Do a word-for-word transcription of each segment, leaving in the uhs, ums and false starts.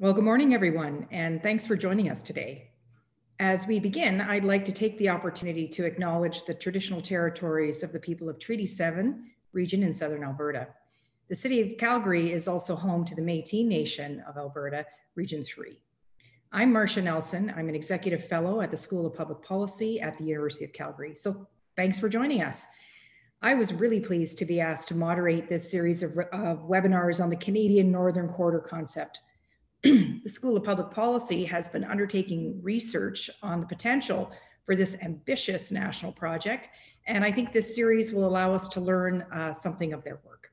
Well, good morning, everyone, and thanks for joining us today. As we begin, I'd like to take the opportunity to acknowledge the traditional territories of the people of Treaty seven region in Southern Alberta. The City of Calgary is also home to the Métis Nation of Alberta, Region three. I'm Marcia Nelson. I'm an Executive Fellow at the School of Public Policy at the University of Calgary. So thanks for joining us. I was really pleased to be asked to moderate this series of, of webinars on the Canadian Northern Corridor concept. The School of Public Policy has been undertaking research on the potential for this ambitious national project, and I think this series will allow us to learn uh, something of their work.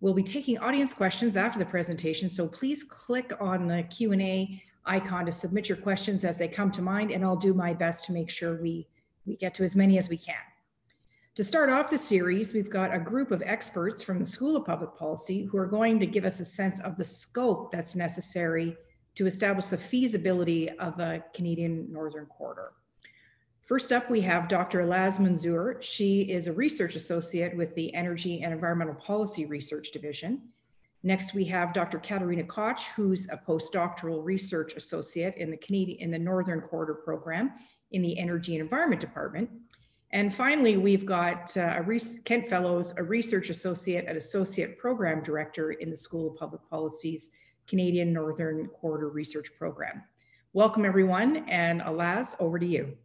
We'll be taking audience questions after the presentation, so please click on the Q and A icon to submit your questions as they come to mind, and I'll do my best to make sure we, we get to as many as we can. To start off the series, we've got a group of experts from the School of Public Policy who are going to give us a sense of the scope that's necessary to establish the feasibility of a Canadian Northern Corridor. First up, we have Doctor Alaz Munzur. She is a research associate with the Energy and Environmental Policy Research Division. Next, we have Doctor Katharina Koch, who's a postdoctoral research associate in the, Canadian, in the Northern Corridor program in the Energy and Environment Department. And finally, we've got uh, a Kent Fellows, a research associate and associate program director in the School of Public Policy's Canadian Northern Corridor Research Program. Welcome, everyone, and Alaz, over to you.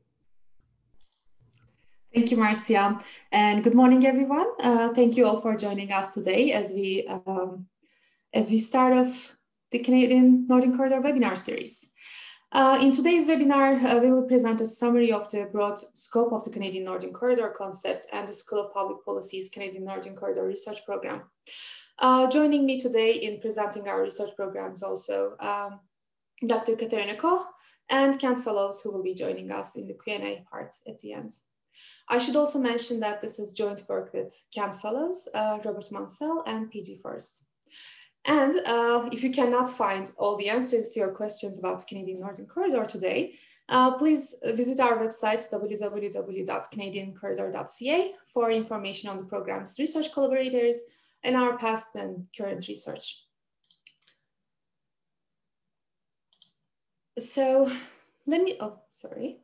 Thank you, Marcia, and good morning, everyone. Uh, thank you all for joining us today as we um, as we start off the Canadian Northern Corridor webinar series. Uh, in today's webinar, uh, we will present a summary of the broad scope of the Canadian Northern Corridor concept and the School of Public Policy's Canadian Northern Corridor Research Program. Uh, joining me today in presenting our research programs also um, Doctor Katharina Koch and Kent Fellows, who will be joining us in the Q and A part at the end. I should also mention that this is joint work with Kent Fellows, uh, Robert Mansell, and P G Forrest. And uh, if you cannot find all the answers to your questions about the Canadian Northern Corridor today, uh, please visit our website w w w dot canadian corridor dot c a for information on the program's research collaborators and our past and current research. So let me, oh, sorry.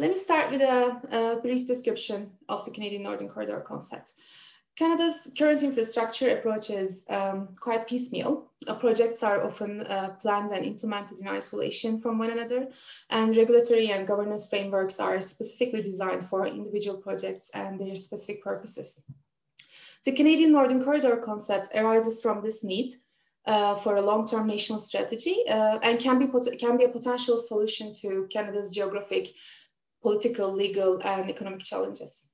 Let me start with a, a brief description of the Canadian Northern Corridor concept. Canada's current infrastructure approach is um, quite piecemeal. Uh, projects are often uh, planned and implemented in isolation from one another, and regulatory and governance frameworks are specifically designed for individual projects and their specific purposes. The Canadian Northern Corridor concept arises from this need uh, for a long-term national strategy uh, and can be, pot can be a potential solution to Canada's geographic, political, legal, and economic challenges.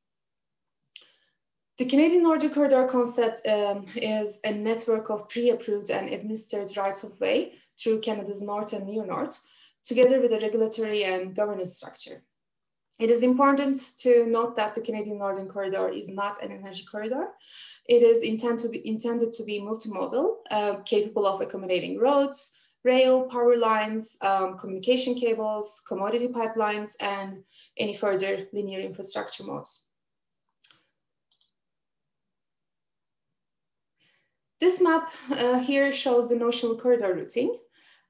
The Canadian Northern Corridor concept um, is a network of pre-approved and administered rights of way through Canada's North and Near North, together with a regulatory and governance structure. It is important to note that the Canadian Northern Corridor is not an energy corridor. It is intended to be, intended to be multimodal, uh, capable of accommodating roads, rail, power lines, um, communication cables, commodity pipelines, and any further linear infrastructure modes. This map uh, here shows the notional corridor routing.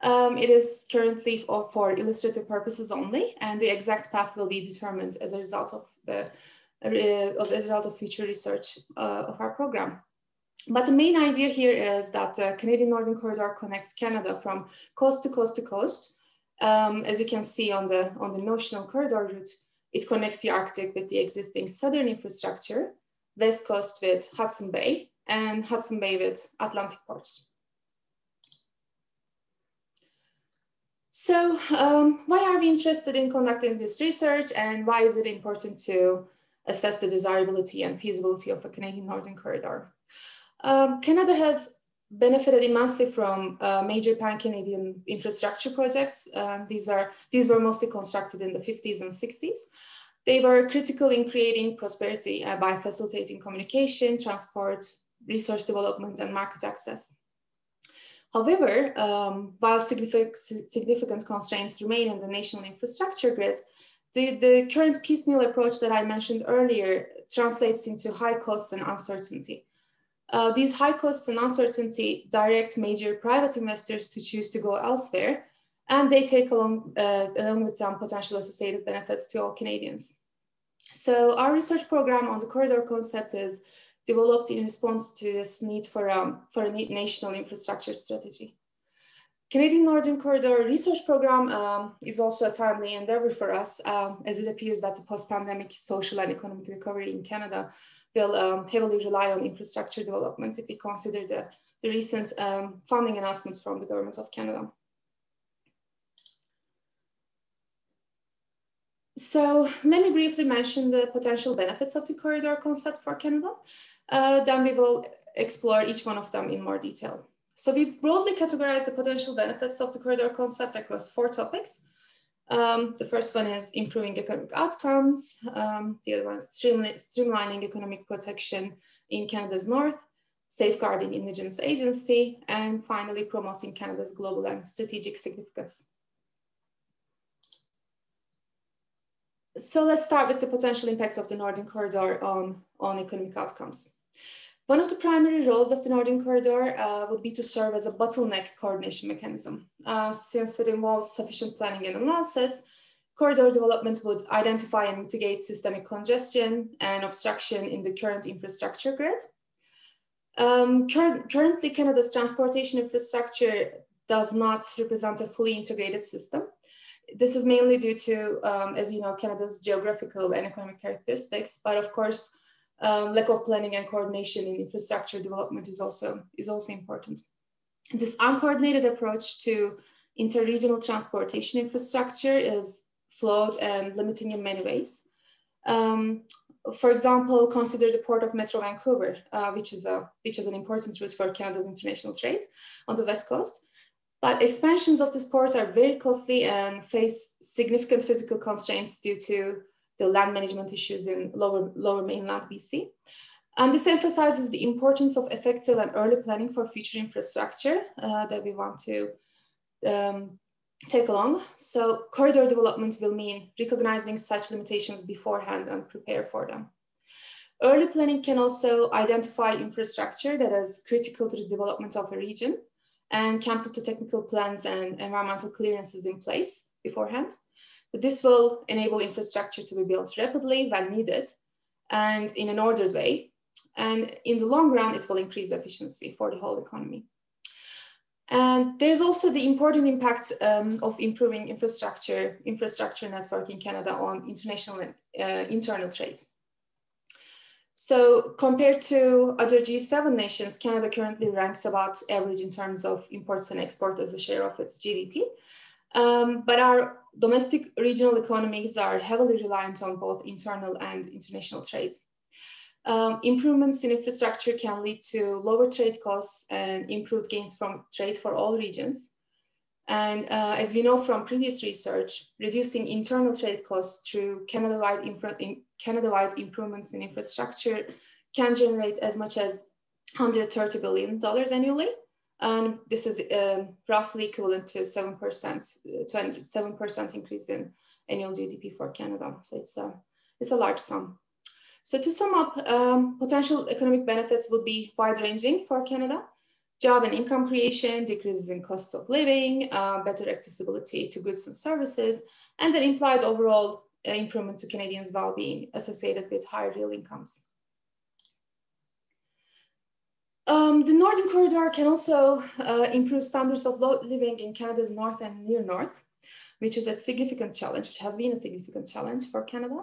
Um, it is currently for illustrative purposes only, and the exact path will be determined as a result of the uh, as a result of future research uh, of our program. But the main idea here is that the Canadian Northern Corridor connects Canada from coast to coast to coast. Um, as you can see on the on the notional corridor route, it connects the Arctic with the existing southern infrastructure, west coast with Hudson Bay, and Hudson Bay with Atlantic ports. So um, why are we interested in conducting this research, and why is it important to assess the desirability and feasibility of a Canadian Northern Corridor? Um, Canada has benefited immensely from uh, major pan-Canadian infrastructure projects. Um, these, are, these were mostly constructed in the fifties and sixties. They were critical in creating prosperity uh, by facilitating communication, transport, resource development, and market access. However, um, while significant constraints remain in the national infrastructure grid, the, the current piecemeal approach that I mentioned earlier translates into high costs and uncertainty. Uh, these high costs and uncertainty direct major private investors to choose to go elsewhere, and they take along, uh, along with some potential associated benefits to all Canadians. So our research program on the corridor concept is developed in response to this need for, um, for a national infrastructure strategy. Canadian Northern Corridor Research Program um, is also a timely endeavor for us, um, as it appears that the post-pandemic social and economic recovery in Canada will um, heavily rely on infrastructure development if we consider the, the recent um, funding announcements from the Government of Canada. So let me briefly mention the potential benefits of the corridor concept for Canada. Uh, then we will explore each one of them in more detail. So we broadly categorize the potential benefits of the corridor concept across four topics. Um, the first one is improving economic outcomes. Um, the other one is streamlining economic protection in Canada's north, safeguarding Indigenous agency, and finally promoting Canada's global and strategic significance. So let's start with the potential impact of the Northern Corridor on, on economic outcomes. One of the primary roles of the Northern Corridor uh, would be to serve as a bottleneck coordination mechanism. Uh, since it involves sufficient planning and analysis, corridor development would identify and mitigate systemic congestion and obstruction in the current infrastructure grid. Um, cur currently, Canada's transportation infrastructure does not represent a fully integrated system. This is mainly due to, um, as you know, Canada's geographical and economic characteristics, but of course, Um, lack of planning and coordination in infrastructure development is also, is also important. This uncoordinated approach to interregional transportation infrastructure is flawed and limiting in many ways. Um, for example, consider the port of Metro Vancouver, uh, which, is a, which is an important route for Canada's international trade on the West Coast. But expansions of this port are very costly and face significant physical constraints due to the land management issues in lower, lower mainland B C. And this emphasizes the importance of effective and early planning for future infrastructure uh, that we want to um, take along. So corridor development will mean recognizing such limitations beforehand and prepare for them. Early planning can also identify infrastructure that is critical to the development of a region and can put the technical plans and environmental clearances in place beforehand. This will enable infrastructure to be built rapidly when needed and in an ordered way. And in the long run, it will increase efficiency for the whole economy. And there's also the important impact um, of improving infrastructure, infrastructure network in Canada on international and uh, internal trade. So compared to other G seven nations, Canada currently ranks about average in terms of imports and exports as a share of its G D P. Um, but our domestic regional economies are heavily reliant on both internal and international trade. Um, improvements in infrastructure can lead to lower trade costs and improved gains from trade for all regions. And uh, as we know from previous research, reducing internal trade costs through Canada-wide in Canada-wide improvements in infrastructure can generate as much as one hundred thirty billion dollars annually. And this is uh, roughly equivalent to seven percent increase in annual G D P for Canada. So it's a, it's a large sum. So to sum up, um, potential economic benefits would be wide-ranging for Canada: job and income creation, decreases in cost of living, uh, better accessibility to goods and services, and an implied overall improvement to Canadians' well-being associated with higher real incomes. Um, the Northern Corridor can also uh, improve standards of living in Canada's north and near north, which is a significant challenge, which has been a significant challenge for Canada.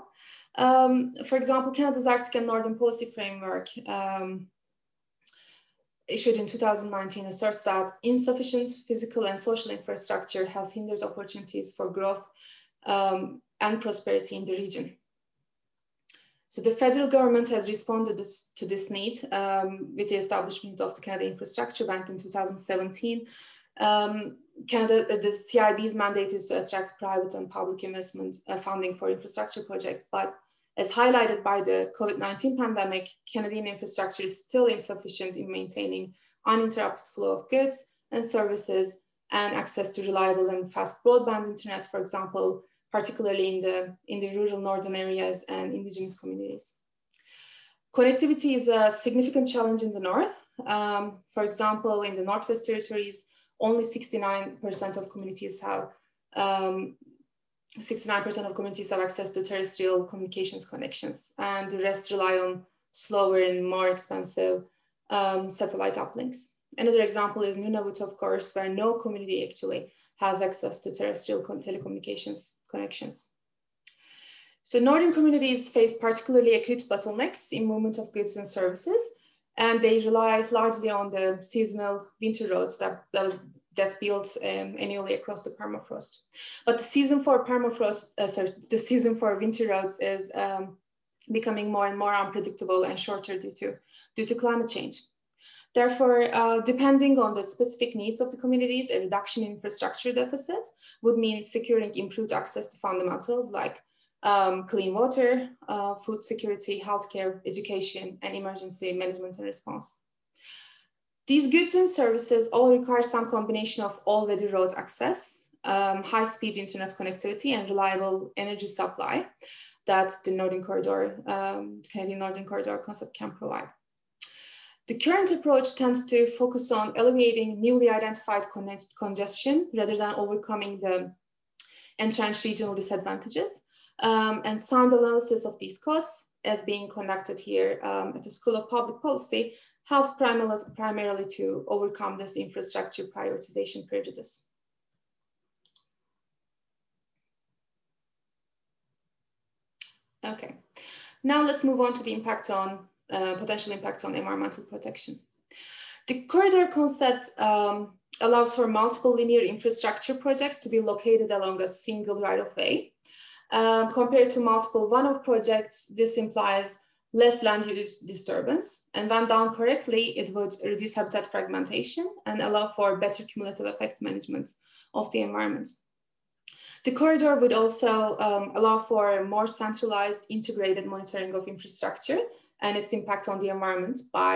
Um, for example, Canada's Arctic and Northern Policy Framework, um, issued in two thousand nineteen, asserts that insufficient physical and social infrastructure has hindered opportunities for growth um, and prosperity in the region. So the federal government has responded this, to this need um, with the establishment of the Canada Infrastructure Bank in two thousand seventeen. Um, Canada, the C I B's mandate is to attract private and public investment uh, funding for infrastructure projects. But as highlighted by the COVID nineteen pandemic, Canadian infrastructure is still insufficient in maintaining uninterrupted flow of goods and services and access to reliable and fast broadband internet, for example, particularly in the, in the rural northern areas and indigenous communities. Connectivity is a significant challenge in the north. Um, for example, in the Northwest Territories, only sixty-nine percent of communities have um, sixty-nine percent of communities have access to terrestrial communications connections, and the rest rely on slower and more expensive um, satellite uplinks. Another example is Nunavut, of course, where no community actually has access to terrestrial telecommunications connections. So northern communities face particularly acute bottlenecks in movement of goods and services, and they rely largely on the seasonal winter roads that, that was, that's built um, annually across the permafrost. But the season for permafrost, uh, sorry, the season for winter roads is um, becoming more and more unpredictable and shorter due to, due to climate change. Therefore, uh, depending on the specific needs of the communities, a reduction in infrastructure deficit would mean securing improved access to fundamentals like Um, clean water, uh, food security, healthcare, education, and emergency management and response. These goods and services all require some combination of all-weather road access, um, high-speed internet connectivity, and reliable energy supply that the Northern Corridor, um, Canadian Northern Corridor concept can provide. The current approach tends to focus on alleviating newly identified con- congestion rather than overcoming the entrenched regional disadvantages. Um, and sound analysis of these costs as being conducted here um, at the School of Public Policy helps primarily, primarily to overcome this infrastructure prioritization prejudice. Okay, now let's move on to the impact on, uh, potential impact on environmental protection. The corridor concept um, allows for multiple linear infrastructure projects to be located along a single right-of-way. Um, compared to multiple one-off projects, this implies less land use disturbance, and when done correctly, it would reduce habitat fragmentation and allow for better cumulative effects management of the environment. The corridor would also um, allow for a more centralized, integrated monitoring of infrastructure and its impact on the environment by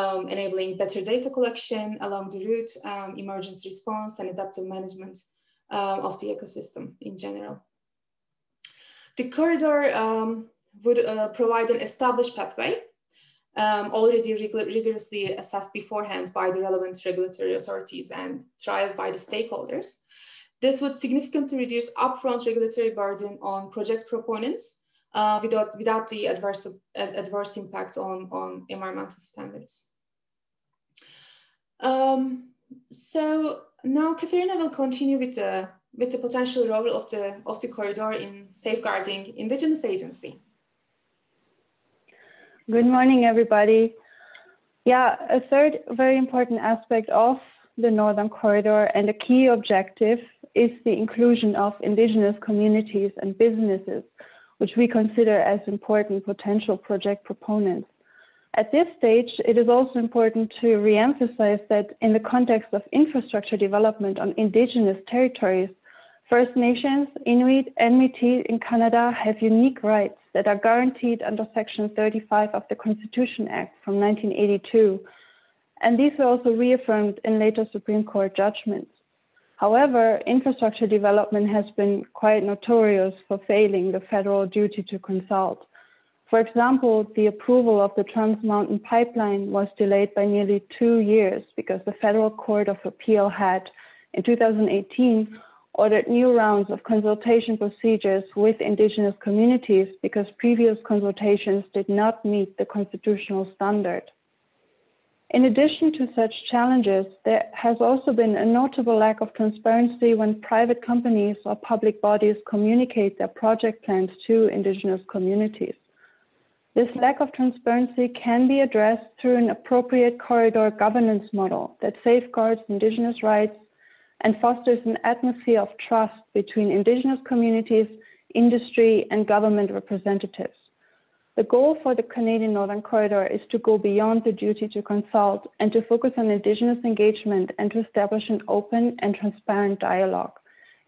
um, enabling better data collection along the route, um, emergency response, and adaptive management uh, of the ecosystem in general. The corridor um, would uh, provide an established pathway, um, already rig rigorously assessed beforehand by the relevant regulatory authorities and trialed by the stakeholders. This would significantly reduce upfront regulatory burden on project proponents uh, without, without the adverse, adverse impact on, on environmental standards. Um, so now Katharina will continue with the with the potential role of the, of the corridor in safeguarding Indigenous agency. Good morning, everybody. Yeah, a third very important aspect of the Northern Corridor and a key objective is the inclusion of Indigenous communities and businesses, which we consider as important potential project proponents. At this stage, it is also important to reemphasize that in the context of infrastructure development on Indigenous territories, First Nations, Inuit, and Métis in Canada have unique rights that are guaranteed under Section thirty-five of the Constitution Act from nineteen eighty-two, and these were also reaffirmed in later Supreme Court judgments. However, infrastructure development has been quite notorious for failing the federal duty to consult. For example, the approval of the Trans Mountain Pipeline was delayed by nearly two years because the Federal Court of Appeal had, in two thousand eighteen, ordered new rounds of consultation procedures with Indigenous communities because previous consultations did not meet the constitutional standard. In addition to such challenges, there has also been a notable lack of transparency when private companies or public bodies communicate their project plans to Indigenous communities. This lack of transparency can be addressed through an appropriate corridor governance model that safeguards Indigenous rights and fosters an atmosphere of trust between Indigenous communities, industry, and government representatives. The goal for the Canadian Northern Corridor is to go beyond the duty to consult and to focus on Indigenous engagement and to establish an open and transparent dialogue.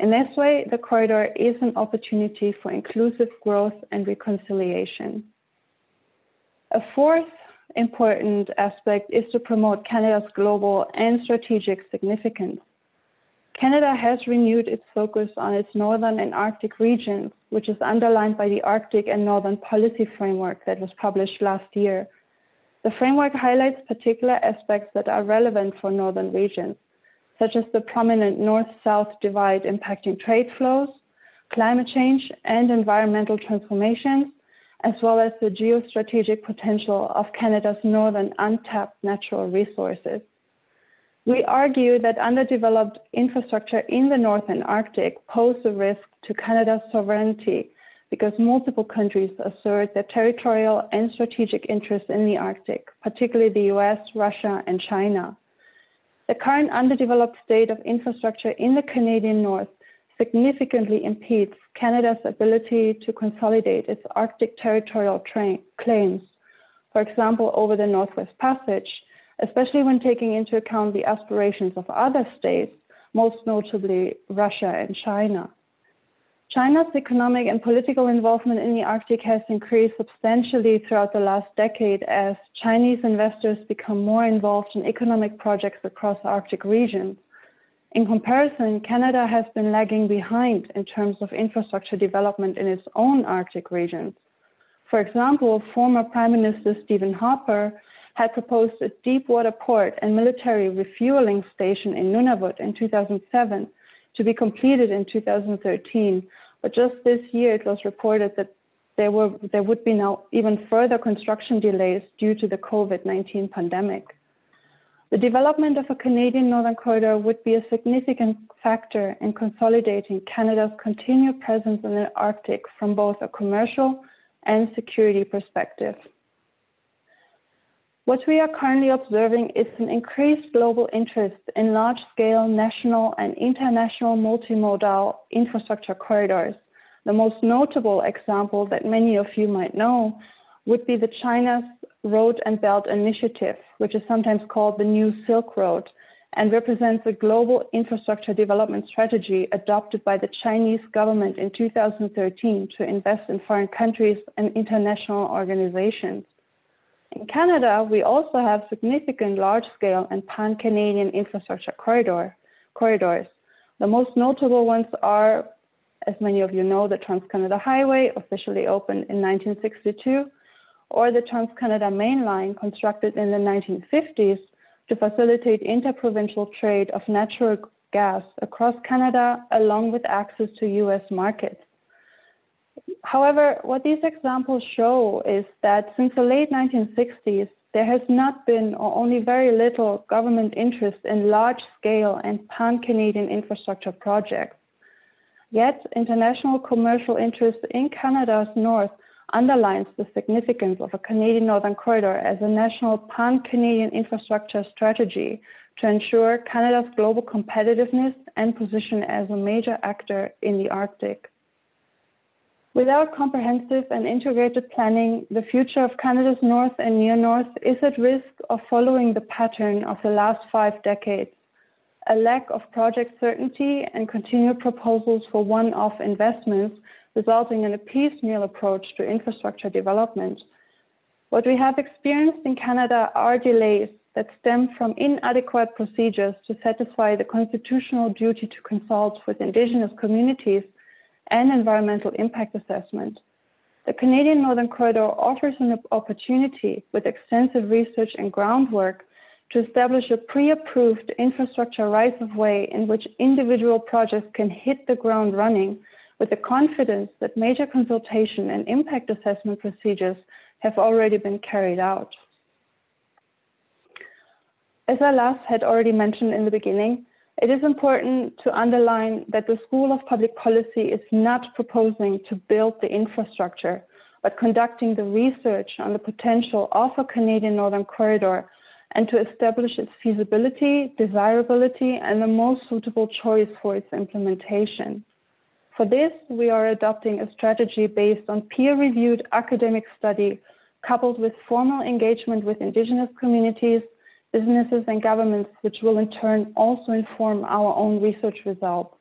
In this way, the corridor is an opportunity for inclusive growth and reconciliation. A fourth important aspect is to promote Canada's global and strategic significance. Canada has renewed its focus on its northern and Arctic regions, which is underlined by the Arctic and Northern Policy Framework that was published last year. The framework highlights particular aspects that are relevant for northern regions, such as the prominent north-south divide impacting trade flows, climate change, and environmental transformations, as well as the geostrategic potential of Canada's northern untapped natural resources. We argue that underdeveloped infrastructure in the Northern Arctic poses a risk to Canada's sovereignty because multiple countries assert their territorial and strategic interests in the Arctic, particularly the U S, Russia, and China. The current underdeveloped state of infrastructure in the Canadian North significantly impedes Canada's ability to consolidate its Arctic territorial claims, for example, over the Northwest Passage, especially when taking into account the aspirations of other states, most notably Russia and China. China's economic and political involvement in the Arctic has increased substantially throughout the last decade as Chinese investors become more involved in economic projects across Arctic regions. In comparison, Canada has been lagging behind in terms of infrastructure development in its own Arctic regions. For example, former Prime Minister Stephen Harper had proposed a deep water port and military refueling station in Nunavut in two thousand seven to be completed in two thousand thirteen. But just this year, it was reported that there were there would be now even further construction delays due to the COVID nineteen pandemic. The development of a Canadian Northern Corridor would be a significant factor in consolidating Canada's continued presence in the Arctic from both a commercial and security perspective. What we are currently observing is an increased global interest in large-scale national and international multimodal infrastructure corridors. The most notable example that many of you might know would be the China's Road and Belt Initiative, which is sometimes called the New Silk Road, and represents a global infrastructure development strategy adopted by the Chinese government in two thousand thirteen to invest in foreign countries and international organizations. In Canada, we also have significant large-scale and pan-Canadian infrastructure corridor, corridors. The most notable ones are, as many of you know, the Trans-Canada Highway, officially opened in nineteen sixty-two, or the Trans-Canada Main Line, constructed in the nineteen fifties to facilitate interprovincial trade of natural gas across Canada, along with access to U S markets. However, what these examples show is that since the late nineteen sixties, there has not been or only very little government interest in large-scale and pan-Canadian infrastructure projects. Yet, international commercial interest in Canada's North underlines the significance of a Canadian Northern Corridor as a national pan-Canadian infrastructure strategy to ensure Canada's global competitiveness and position as a major actor in the Arctic. Without comprehensive and integrated planning, the future of Canada's North and Near North is at risk of following the pattern of the last five decades. A lack of project certainty and continued proposals for one-off investments, resulting in a piecemeal approach to infrastructure development. What we have experienced in Canada are delays that stem from inadequate procedures to satisfy the constitutional duty to consult with Indigenous communities and environmental impact assessment. The Canadian Northern Corridor offers an opportunity with extensive research and groundwork to establish a pre-approved infrastructure rights-of-way in which individual projects can hit the ground running with the confidence that major consultation and impact assessment procedures have already been carried out. As Alaz had already mentioned in the beginning, it is important to underline that the School of Public Policy is not proposing to build the infrastructure, but conducting the research on the potential of a Canadian Northern Corridor and to establish its feasibility, desirability, and the most suitable choice for its implementation. For this, we are adopting a strategy based on peer-reviewed academic study, coupled with formal engagement with Indigenous communities, businesses, and governments, which will in turn also inform our own research results.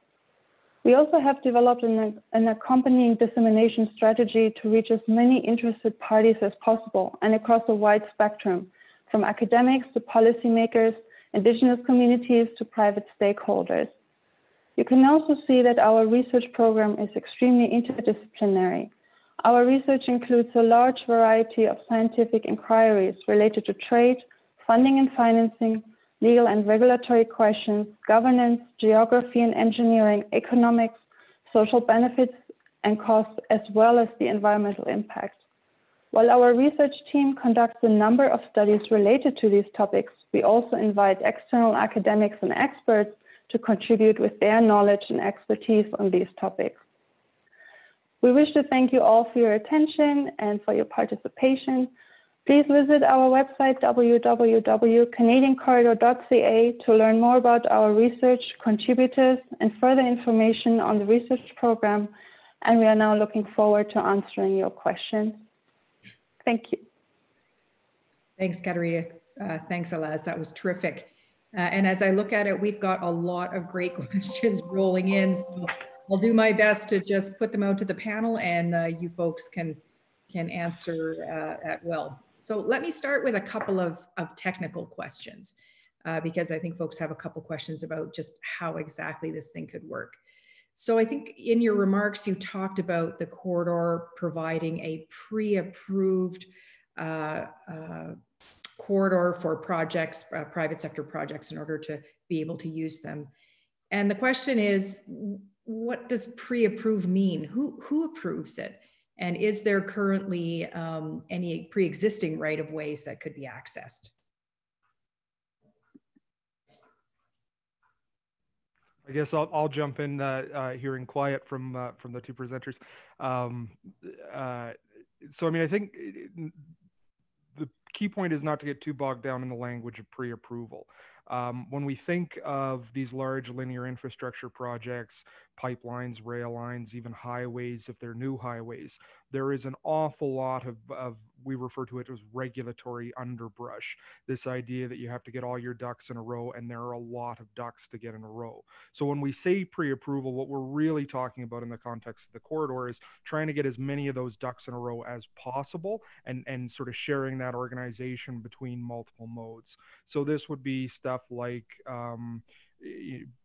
We also have developed an, an accompanying dissemination strategy to reach as many interested parties as possible and across a wide spectrum, from academics to policymakers, Indigenous communities to private stakeholders. You can also see that our research program is extremely interdisciplinary. Our research includes a large variety of scientific inquiries related to trade, funding and financing, legal and regulatory questions, governance, geography and engineering, economics, social benefits and costs, as well as the environmental impact. While our research team conducts a number of studies related to these topics, we also invite external academics and experts to contribute with their knowledge and expertise on these topics. We wish to thank you all for your attention and for your participation. Please visit our website w w w dot canadian corridor dot c a to learn more about our research, contributors, and further information on the research program, and we are now looking forward to answering your questions. Thank you. Thanks, Katharina. Uh, thanks, Alaz. That was terrific. Uh, and as I look at it, we've got a lot of great questions rolling in. So I'll do my best to just put them out to the panel, and uh, you folks can, can answer uh, at will. So let me start with a couple of, of technical questions, uh, because I think folks have a couple questions about just how exactly this thing could work. So I think in your remarks, you talked about the corridor providing a pre-approved uh, uh, corridor for projects, uh, private sector projects, in order to be able to use them. And the question is, what does pre-approved mean? Who, who approves it? And is there currently um, any pre-existing right-of-ways that could be accessed? I guess I'll, I'll jump in uh, uh, here in quiet from, uh, from the two presenters. Um, uh, so, I mean, I think it, the key point is not to get too bogged down in the language of pre-approval. Um, when we think of these large linear infrastructure projects, pipelines, rail lines, even highways, if they're new highways, there is an awful lot of, of, we refer to it as regulatory underbrush. This idea that you have to get all your ducks in a row, and there are a lot of ducks to get in a row. So when we say pre-approval, what we're really talking about in the context of the corridor is trying to get as many of those ducks in a row as possible, and, and sort of sharing that organization between multiple modes. So this would be stuff like, um,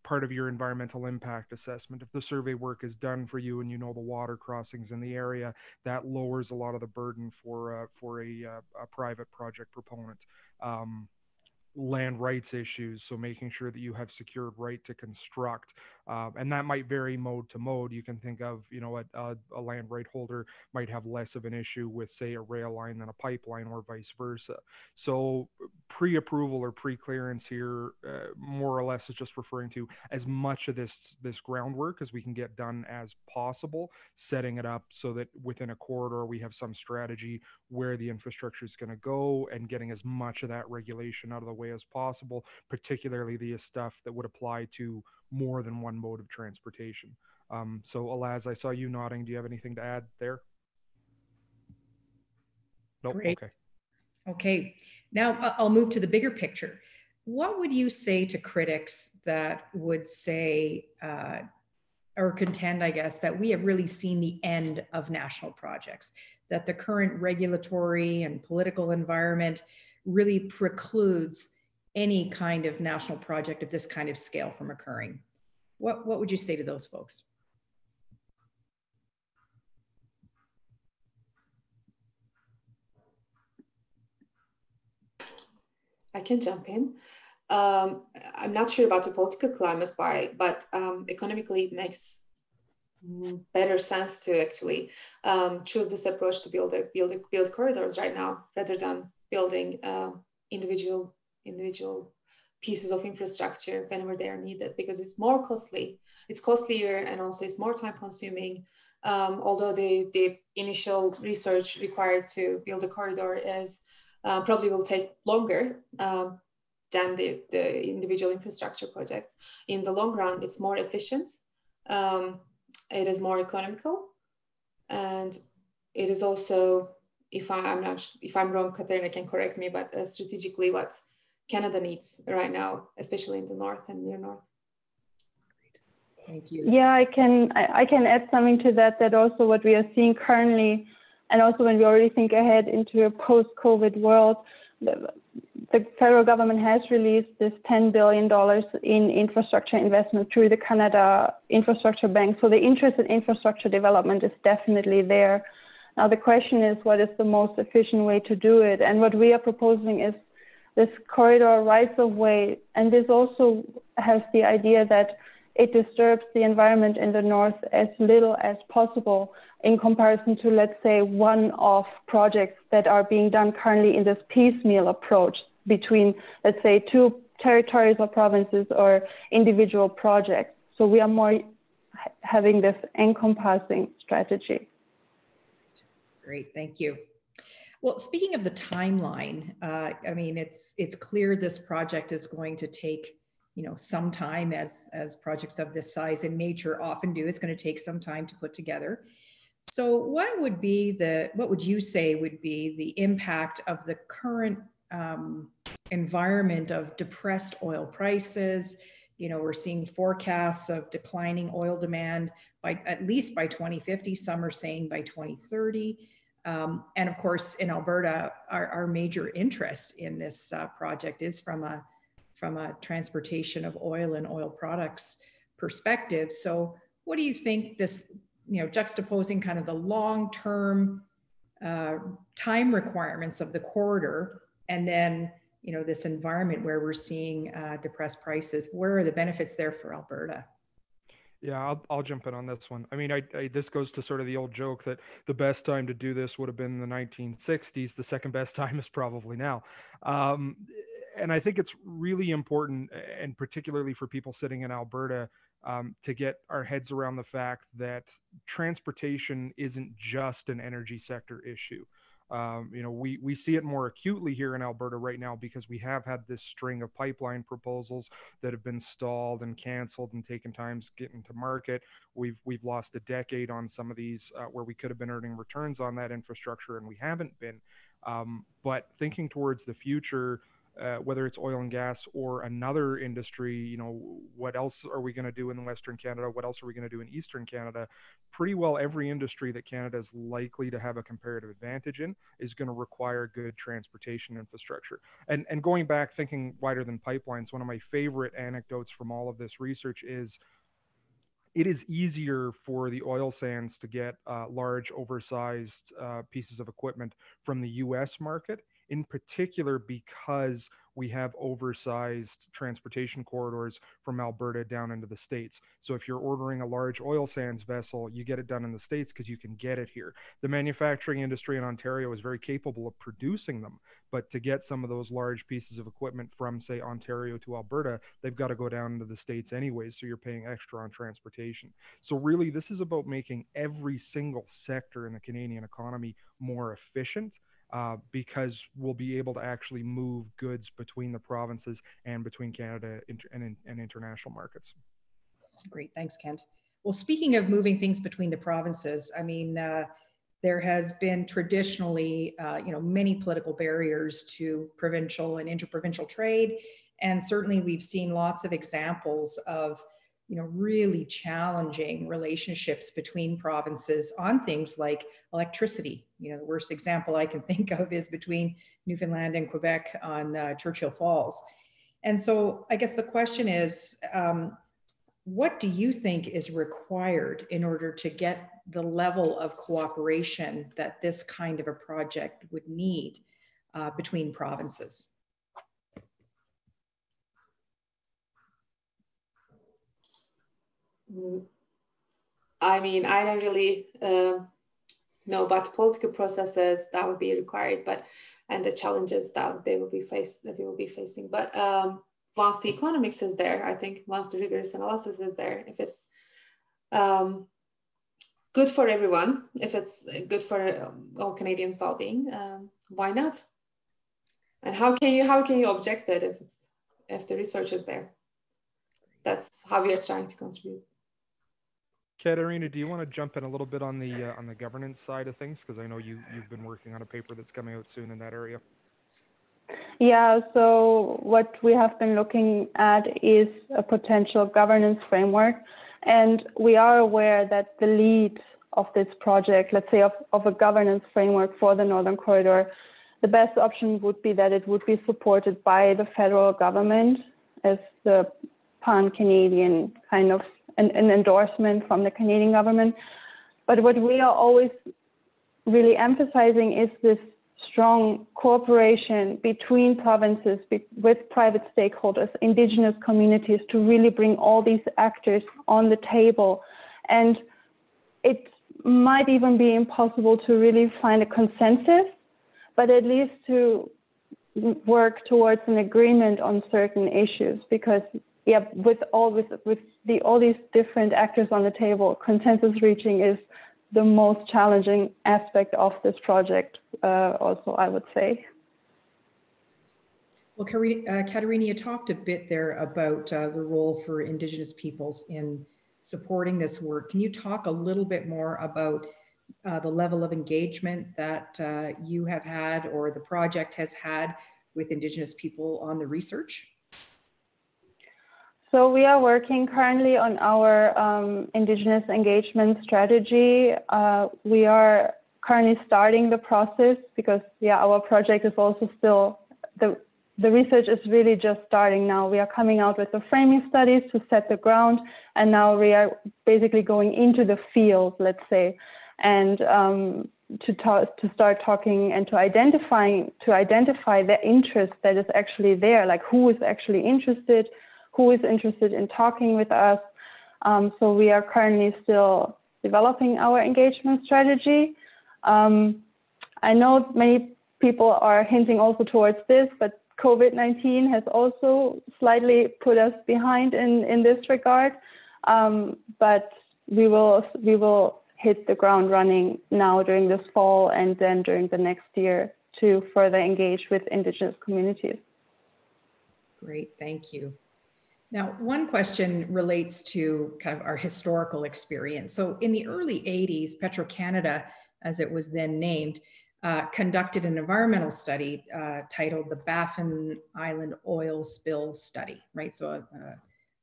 part of your environmental impact assessment. If the survey work is done for you and you know the water crossings in the area, that lowers a lot of the burden for uh, for a, uh, a private project proponent. Um, land rights issues, so making sure that you have secured right to construct, um, and that might vary mode to mode. You can think of, you know, a, a, a land right holder might have less of an issue with, say, a rail line than a pipeline, or vice versa. So pre-approval or pre-clearance here, uh, more or less, is just referring to as much of this this groundwork as we can get done as possible, setting it up so that within a corridor we have some strategy where the infrastructure is going to go, and getting as much of that regulation out of the way as possible, particularly the stuff that would apply to more than one mode of transportation. Um, so Alaz, I saw you nodding. Do you have anything to add there? Nope. Great. Okay. Okay. Now I'll move to the bigger picture. What would you say to critics that would say, uh, or contend, I guess, that we have really seen the end of national projects, that the current regulatory and political environment really precludes any kind of national project of this kind of scale from occurring? What, what would you say to those folks? I can jump in. Um, I'm not sure about the political climate, but, but um, economically it makes better sense to actually um, choose this approach to build, a, build, a, build corridors right now, rather than building uh, individual individual pieces of infrastructure whenever they are needed, because it's more costly. It's costlier, and also it's more time consuming. Um, although the, the initial research required to build a corridor is uh, probably will take longer um, than the, the individual infrastructure projects. In the long run, it's more efficient. Um, it is more economical, and it is also, If I'm not, if I'm wrong, Katharina can correct me, but uh, strategically what Canada needs right now, especially in the north and near north. Great. Thank you. Yeah, I can, I, I can add something to that, that also what we are seeing currently, and also when we already think ahead into a post-COVID world, the federal government has released this ten billion dollars in infrastructure investment through the Canada Infrastructure Bank. So the interest in infrastructure development is definitely there. Now the question is, what is the most efficient way to do it? And what we are proposing is this corridor rights of way. And this also has the idea that it disturbs the environment in the north as little as possible in comparison to, let's say, one-off projects that are being done currently in this piecemeal approach between, let's say, two territories or provinces or individual projects. So we are more having this encompassing strategy. Great, thank you. Well, speaking of the timeline, uh, I mean, it's it's clear this project is going to take, you know, some time, as, as projects of this size in nature often do. It's going to take some time to put together. So what would be the, what would you say would be the impact of the current um, environment of depressed oil prices? You know, we're seeing forecasts of declining oil demand by at least by twenty fifty, some are saying by twenty thirty. Um, and of course, in Alberta, our, our major interest in this uh, project is from a from a transportation of oil and oil products perspective. So what do you think this, you know, juxtaposing kind of the long-term uh, time requirements of the corridor and then, you know, this environment where we're seeing uh, depressed prices, where are the benefits there for Alberta? Yeah, I'll, I'll jump in on this one. I mean, I, I, this goes to sort of the old joke that the best time to do this would have been in the nineteen sixties. The second best time is probably now. Um, And I think it's really important, and particularly for people sitting in Alberta, um, to get our heads around the fact that transportation isn't just an energy sector issue. Um, you know, we, we see it more acutely here in Alberta right now because we have had this string of pipeline proposals that have been stalled and canceled and taken times getting to market. We've, we've lost a decade on some of these uh, where we could have been earning returns on that infrastructure, and we haven't been. Um, but thinking towards the future, Uh, whether it's oil and gas or another industry, you know, what else are we going to do in Western Canada? What else are we going to do in Eastern Canada? Pretty well every industry that Canada is likely to have a comparative advantage in is going to require good transportation infrastructure. And, and going back, thinking wider than pipelines, one of my favorite anecdotes from all of this research is it is easier for the oil sands to get uh, large, oversized uh, pieces of equipment from the U S market, in particular because we have oversized transportation corridors from Alberta down into the States. So if you're ordering a large oil sands vessel, you get it done in the States because you can get it here. The manufacturing industry in Ontario is very capable of producing them, but to get some of those large pieces of equipment from, say, Ontario to Alberta, they've got to go down into the States anyways, so you're paying extra on transportation. So really, this is about making every single sector in the Canadian economy more efficient, Uh, because we'll be able to actually move goods between the provinces and between Canada inter and, and international markets. Great, thanks, Kent. Well, speaking of moving things between the provinces, I mean, uh, there has been traditionally, uh, you know, many political barriers to provincial and interprovincial trade. And certainly we've seen lots of examples of, you know, really challenging relationships between provinces on things like electricity. You know, the worst example I can think of is between Newfoundland and Quebec on uh, Churchill Falls. And so I guess the question is, um, what do you think is required in order to get the level of cooperation that this kind of a project would need uh, between provinces? I mean, I don't really uh, know about political processes that would be required, but and the challenges that they will be faced that they will be facing. But um, once the economics is there, I think once the rigorous analysis is there, if it's um, good for everyone, if it's good for um, all Canadians' well-being, um, why not? And how can you how can you object that if it's, if the research is there? That's how we are trying to contribute. Katharina, do you want to jump in a little bit on the uh, on the governance side of things? Because I know you, you've been working on a paper that's coming out soon in that area. Yeah, so what we have been looking at is a potential governance framework. And we are aware that the lead of this project, let's say of, of a governance framework for the Northern Corridor, the best option would be that it would be supported by the federal government as the pan-Canadian kind of an, an endorsement from the Canadian government. But what we are always really emphasizing is this strong cooperation between provinces, be, with private stakeholders, Indigenous communities, to really bring all these actors on the table. And it might even be impossible to really find a consensus, but at least to work towards an agreement on certain issues, because yeah, with all with, with the all these different actors on the table, consensus reaching is the most challenging aspect of this project, uh, also, I would say. Well, uh, Katharina, you talked a bit there about uh, the role for Indigenous peoples in supporting this work. Can you talk a little bit more about uh, the level of engagement that uh, you have had, or the project has had, with Indigenous people on the research? So we are working currently on our um, Indigenous engagement strategy. Uh, we are currently starting the process because, yeah, our project is also still, the, the research is really just starting now. We are coming out with the framing studies to set the ground, and now we are basically going into the field, let's say, and um, to, talk, to start talking and to, identifying, to identify the interest that is actually there, like who is actually interested, who is interested in talking with us. Um, so we are currently still developing our engagement strategy. Um, I know many people are hinting also towards this, but COVID nineteen has also slightly put us behind in, in this regard. Um, but we will, we will hit the ground running now during this fall, and then during the next year, to further engage with Indigenous communities. Great, thank you. Now, one question relates to kind of our historical experience. So in the early eighties, Petro Canada, as it was then named, uh, conducted an environmental study uh, titled the Baffin Island Oil Spills Study, right? So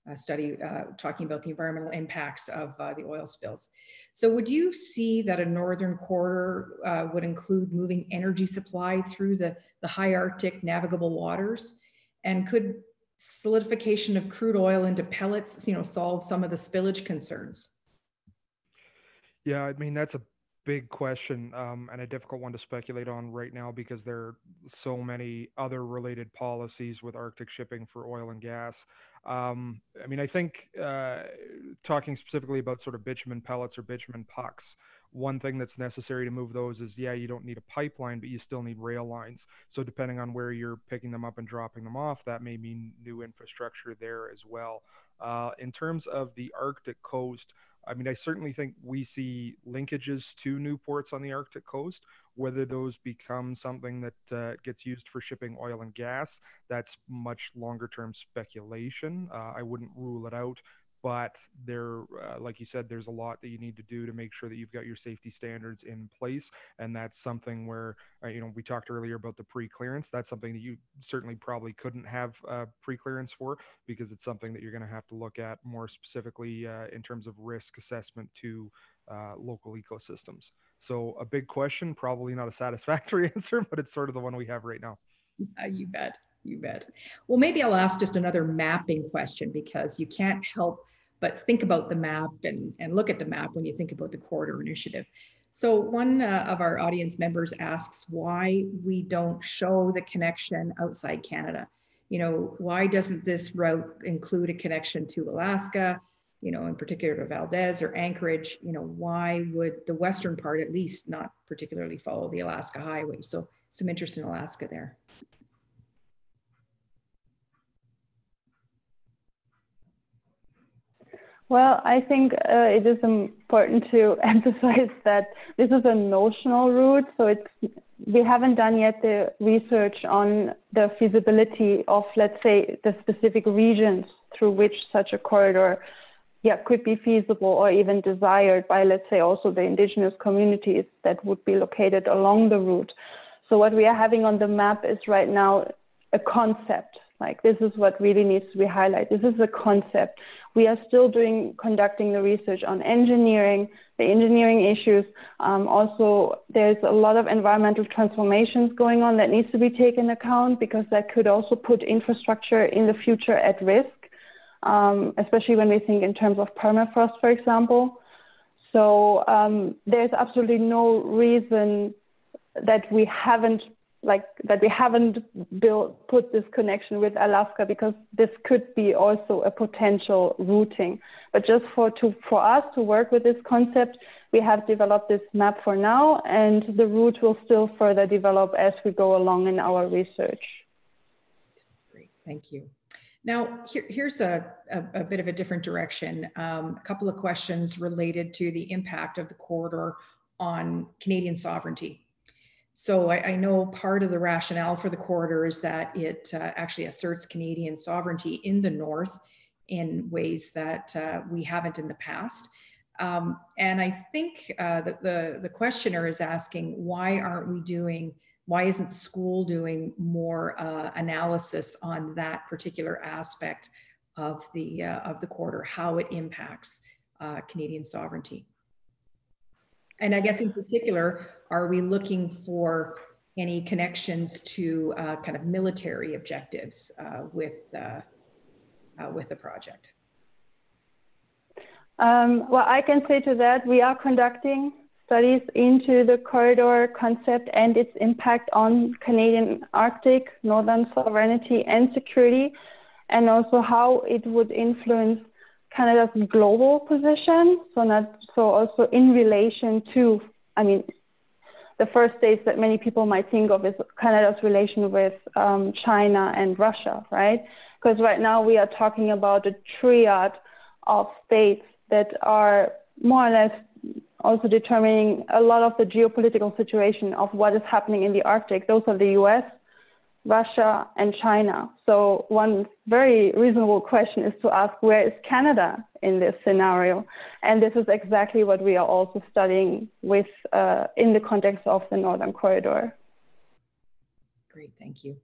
a, a study uh, talking about the environmental impacts of uh, the oil spills. So would you see that a northern corridor uh, would include moving energy supply through the, the high Arctic navigable waters? And could solidification of crude oil into pellets, you know, solve some of the spillage concerns? Yeah, I mean, that's a big question um, and a difficult one to speculate on right now, because there are so many other related policies with Arctic shipping for oil and gas. Um, I mean, I think uh, talking specifically about sort of bitumen pellets or bitumen pucks, one thing that's necessary to move those is, yeah, you don't need a pipeline, but you still need rail lines. So depending on where you're picking them up and dropping them off, that may mean new infrastructure there as well. Uh, in terms of the Arctic coast, I mean, I certainly think we see linkages to new ports on the Arctic coast. Whether those become something that uh, gets used for shipping oil and gas, that's much longer term speculation. Uh, I wouldn't rule it out. But there, uh, like you said, there's a lot that you need to do to make sure that you've got your safety standards in place. And that's something where, uh, you know, we talked earlier about the pre-clearance. That's something that you certainly probably couldn't have uh, pre-clearance for, because it's something that you're going to have to look at more specifically uh, in terms of risk assessment to uh, local ecosystems. So a big question, probably not a satisfactory answer, but it's sort of the one we have right now. Yeah, you bet. You bet. Well, maybe I'll ask just another mapping question, because you can't help but think about the map and, and look at the map when you think about the corridor initiative. So one uh, of our audience members asks why we don't show the connection outside Canada. You know, why doesn't this route include a connection to Alaska, you know, in particular to Valdez or Anchorage? You know, why would the western part at least not particularly follow the Alaska Highway? So some interest in Alaska there. Well, I think uh, it is important to emphasize that this is a notional route. So it's, we haven't done yet the research on the feasibility of, let's say, the specific regions through which such a corridor yeah, could be feasible or even desired by, let's say, also the Indigenous communities that would be located along the route. So what we are having on the map is right now a concept. Like, this is what really needs to be highlighted. This is a concept. We are still doing, conducting the research on engineering, the engineering issues. Um, also, there's a lot of environmental transformations going on that needs to be taken account, because that could also put infrastructure in the future at risk, um, especially when we think in terms of permafrost, for example. So um, there's absolutely no reason that we haven't like that we haven't built, put this connection with Alaska, because this could be also a potential routing. But just for, to, for us to work with this concept, we have developed this map for now, and the route will still further develop as we go along in our research. Great, thank you. Now, here, here's a, a, a bit of a different direction. Um, a couple of questions related to the impact of the corridor on Canadian sovereignty. So I, I know part of the rationale for the corridor is that it uh, actually asserts Canadian sovereignty in the north in ways that uh, we haven't in the past. Um, and I think uh, that the, the questioner is asking, why aren't we doing, why isn't school doing more uh, analysis on that particular aspect of the, uh, of the corridor, how it impacts uh, Canadian sovereignty? And I guess in particular, are we looking for any connections to uh, kind of military objectives uh, with, uh, uh, with the project? Um, well, I can say to that, we are conducting studies into the corridor concept and its impact on Canadian Arctic, Northern sovereignty and security, and also how it would influence Canada's global position, so not so also in relation to, I mean, the first states that many people might think of is Canada's relation with um, China and Russia, right? Because right now we are talking about a triad of states that are more or less also determining a lot of the geopolitical situation of what is happening in the Arctic. Those are the U S, Russia and China. So one very reasonable question is to ask, where is Canada in this scenario? And this is exactly what we are also studying with uh, in the context of the Northern Corridor. Great, thank you.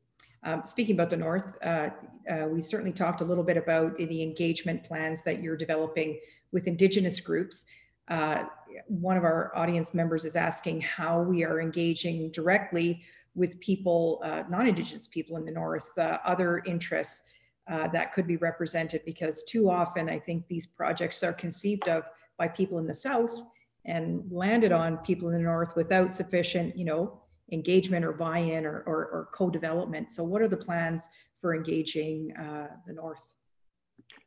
Um, speaking about the North, uh, uh, we certainly talked a little bit about the engagement plans that you're developing with Indigenous groups. Uh, one of our audience members is asking how we are engaging directly with people, uh, non-Indigenous people in the North, uh, other interests uh, that could be represented, because too often I think these projects are conceived of by people in the South and landed on people in the North without sufficient, you know, engagement or buy-in or, or, or co-development. So what are the plans for engaging uh, the North?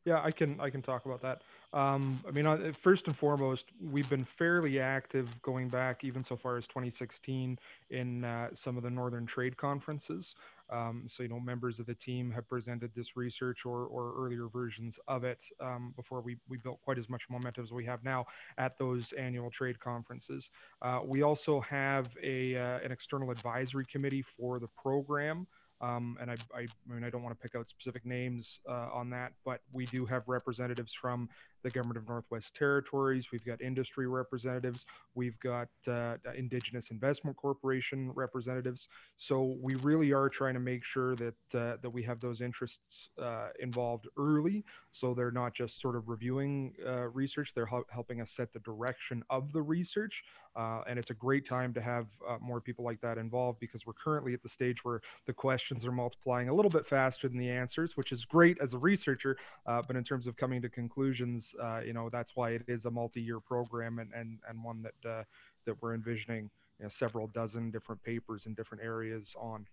Yeah, I can, I can talk about that. Um, I mean, first and foremost, we've been fairly active going back even so far as twenty sixteen in uh, some of the Northern Trade Conferences. Um, so, you know, members of the team have presented this research or, or earlier versions of it um, before we, we built quite as much momentum as we have now at those annual trade conferences. Uh, we also have a, uh, an external advisory committee for the program. Um, and I, I, I mean, I don't want to pick out specific names uh, on that, but we do have representatives from the government of Northwest Territories. We've got industry representatives. We've got uh, Indigenous Investment Corporation representatives. So we really are trying to make sure that uh, that we have those interests uh, involved early, so they're not just sort of reviewing uh, research. They're helping us set the direction of the research, uh, and it's a great time to have uh, more people like that involved, because we're currently at the stage where the questions are multiplying a little bit faster than the answers, which is great as a researcher, uh, but in terms of coming to conclusions, Uh, you know, that's why it is a multi-year program, and, and, and one that uh, that we're envisioning, you know, several dozen different papers in different areas on.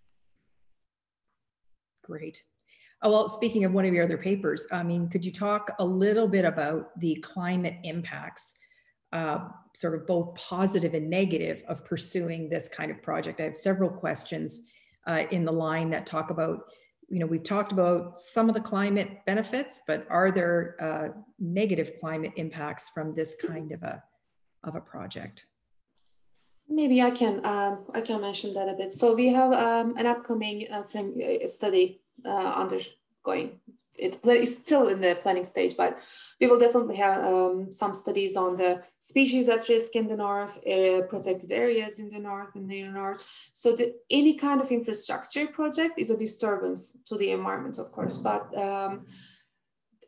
Great. Oh, well, speaking of one of your other papers, I mean, could you talk a little bit about the climate impacts, uh, sort of both positive and negative, of pursuing this kind of project? I have several questions uh, in the line that talk about, you know, we've talked about some of the climate benefits, but are there uh, negative climate impacts from this kind of a of a project? Maybe I can uh, I can mention that a bit. So we have um, an upcoming uh, thing, uh, study uh, under going. It, it's still in the planning stage, but we will definitely have um, some studies on the species at risk in the north, uh, protected areas in the north and near north. So the, any kind of infrastructure project is a disturbance to the environment, of course, but um,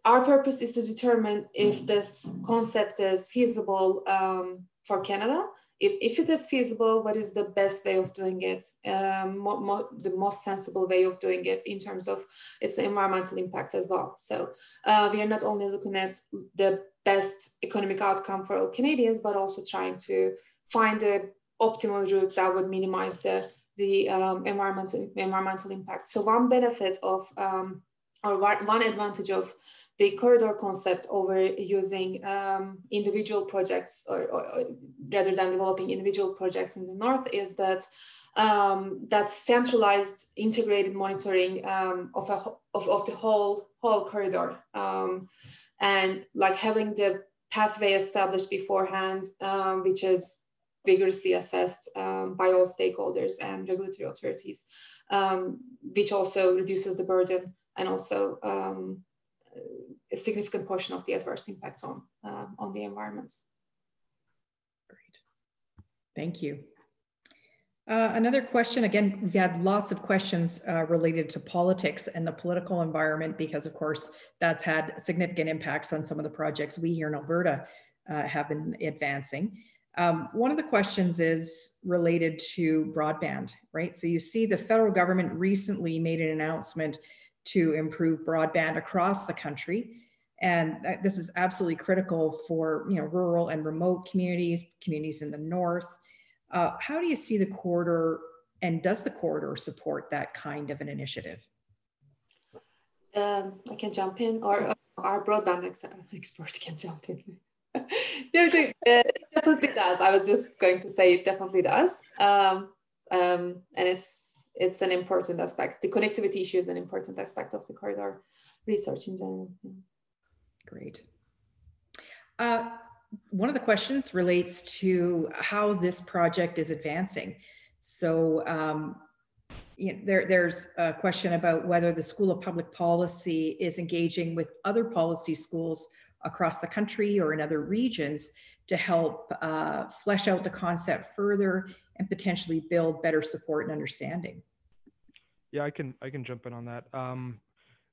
our purpose is to determine if this concept is feasible um, for Canada. If, if it is feasible, what is the best way of doing it, um, mo mo the most sensible way of doing it in terms of its environmental impact as well. So uh, we are not only looking at the best economic outcome for all Canadians, but also trying to find the optimal route that would minimize the, the um, environmental, environmental impact. So one benefit of, um, or one advantage of the corridor concept over using um, individual projects or, or, or rather than developing individual projects in the north is that um, that centralized integrated monitoring um, of, a, of, of the whole, whole corridor. Um, and like having the pathway established beforehand, um, which is vigorously assessed um, by all stakeholders and regulatory authorities, um, which also reduces the burden and also um, a significant portion of the adverse impact on, um, on the environment. Great, thank you. Uh, another question, again, we've had lots of questions uh, related to politics and the political environment, because of course that's had significant impacts on some of the projects we here in Alberta uh, have been advancing. Um, one of the questions is related to broadband, right? So you see the federal government recently made an announcement to improve broadband across the country. And this is absolutely critical for you know, rural and remote communities, communities in the north. Uh, how do you see the corridor, and does the corridor support that kind of an initiative? Um, I can jump in, or uh, our broadband ex expert can jump in. No, no, it definitely does. I was just going to say it definitely does. Um, um, and it's It's an important aspect. The connectivity issue is an important aspect of the corridor research in general. Great. Uh, one of the questions relates to how this project is advancing. So um, you know, there, there's a question about whether the School of Public Policy is engaging with other policy schools across the country or in other regions to help uh, flesh out the concept further and potentially build better support and understanding. Yeah, I can I can jump in on that. Um,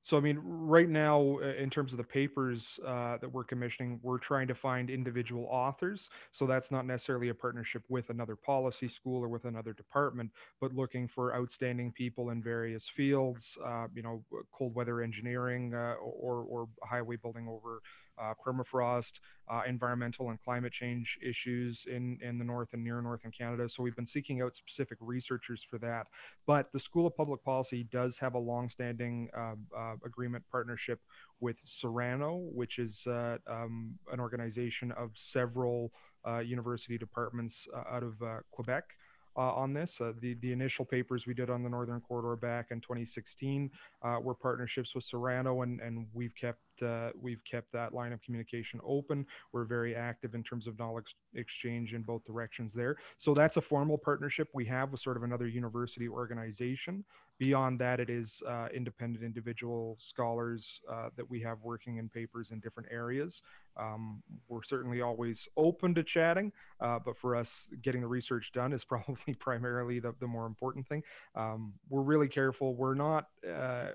so I mean, right now, in terms of the papers uh, that we're commissioning, we're trying to find individual authors. So that's not necessarily a partnership with another policy school or with another department, but looking for outstanding people in various fields. Uh, you know, cold weather engineering uh, or or highway building over. Uh, permafrost, uh, environmental and climate change issues in, in the north and near north in Canada. So we've been seeking out specific researchers for that. But the School of Public Policy does have a longstanding uh, uh, agreement partnership with Serrano, which is uh, um, an organization of several uh, university departments uh, out of uh, Quebec. Uh, on this. Uh, the, the initial papers we did on the Northern Corridor back in twenty sixteen uh, were partnerships with Serrano, and, and we've kept uh, we've kept that line of communication open. We're very active in terms of knowledge exchange in both directions there. So that's a formal partnership we have with sort of another university organization. Beyond that, it is uh, independent individual scholars uh, that we have working in papers in different areas. Um, we're certainly always open to chatting, uh, but for us, getting the research done is probably primarily the, the more important thing. Um, we're really careful. We're not, uh,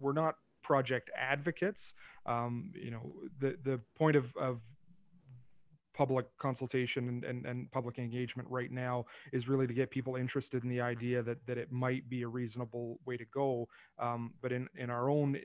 we're not project advocates. Um, you know, the, the point of, of public consultation and, and, and public engagement right now is really to get people interested in the idea that, that it might be a reasonable way to go. Um, but in, in our own